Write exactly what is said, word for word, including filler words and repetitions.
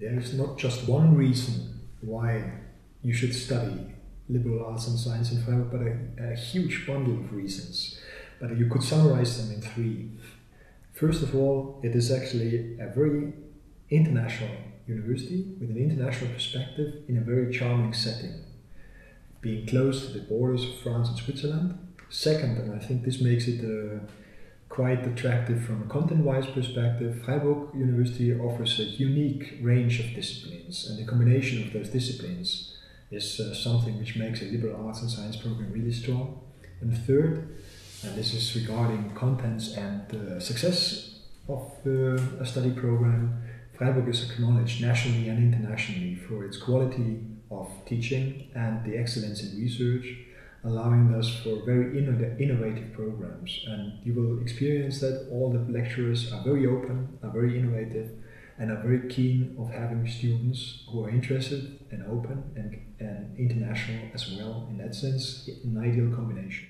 There is not just one reason why you should study liberal arts and science in Freiburg, but a, a huge bundle of reasons. But you could summarize them in three. First of all, it is actually a very international university with an international perspective in a very charming setting, being close to the borders of France and Switzerland. Second, and I think this makes it uh, quite attractive from a content-wise perspective, Freiburg University offers a unique range of disciplines, and the combination of those disciplines is uh, something which makes a liberal arts and science program really strong. And third, and this is regarding contents and uh, success of uh, a study program, Freiburg is acknowledged nationally and internationally for its quality of teaching and the excellence in research, allowing us for very inno innovative programs. And you will experience that all the lecturers are very open, are very innovative, and are very keen of having students who are interested and open and, and international as well. In that sense, an ideal combination.